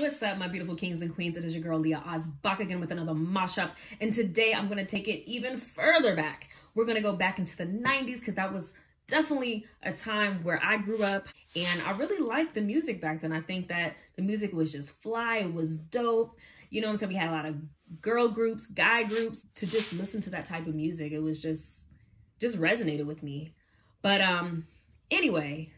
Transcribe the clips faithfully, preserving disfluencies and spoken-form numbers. What's up, my beautiful kings and queens? It is your girl Leah Oz back again with another mashup, and today I'm going to take it even further back. We're going to go back into the nineties because that was definitely a time where I grew up, and I really liked the music back then. I think that the music was just fly, it was dope. You know what I'm saying? We had a lot of girl groups, guy groups. To just listen to that type of music, it was just just resonated with me. But um anyway,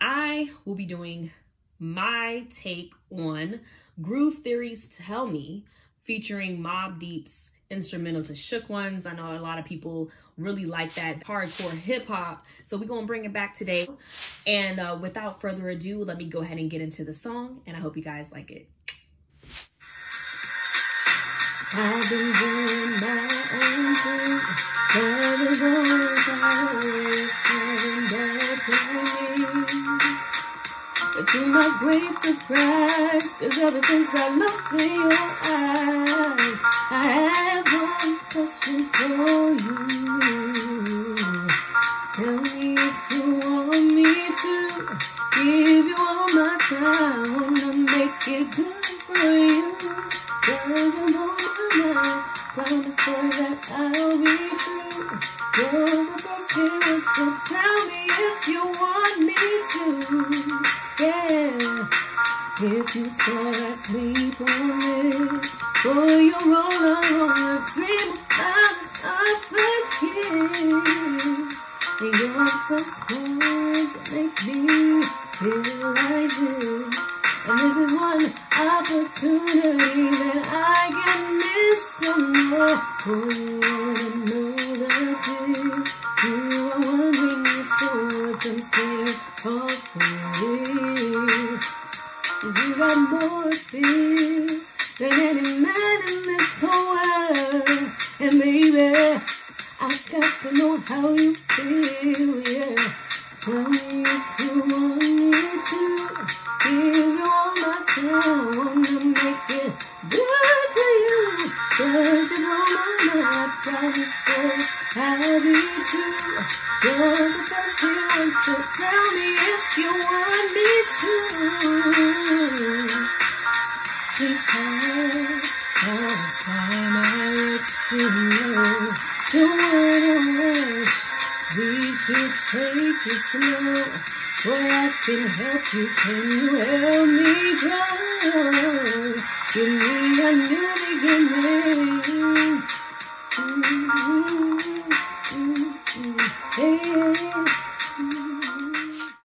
I will be doing my take on Groove Theories' Tell Me featuring Mobb Deep's instrumental to Shook Ones. I know a lot of people really like that hardcore hip hop, so we're gonna bring it back today. And uh, without further ado, let me go ahead and get into the song, and I hope you guys like it. I've been doing my own thing, but the world's always coming back to me. But to my great surprise, cause ever since I looked in your eyes, I have one question for you. Tell me if you want me to give you all my time and make it good for you. Cause you know now, promise her that I'll be true. You're the perfect, so tell me if you want me to. Yeah, if you fall asleep on it, for your roller on the dream of our first kiss, and you're the first one to make me feel like this. And this is one opportunity that I can miss some more. Oh, I know that you, you are wondering if your words I'm saying are for me. You got more fear than any man in this whole world. And baby, I got to know how you feel, yeah. Tell me if you want me to give you all my time. Wanna make it good for you. Cause you know my mind, I promise that I'll be true. You're the best one, so tell me if you want me to. Because all the time I let you know, you wanna rush, we should take it slow. Boy, I can help you, can you help me grow? Give me a new beginning. Mm-hmm. Mm-hmm. Hey,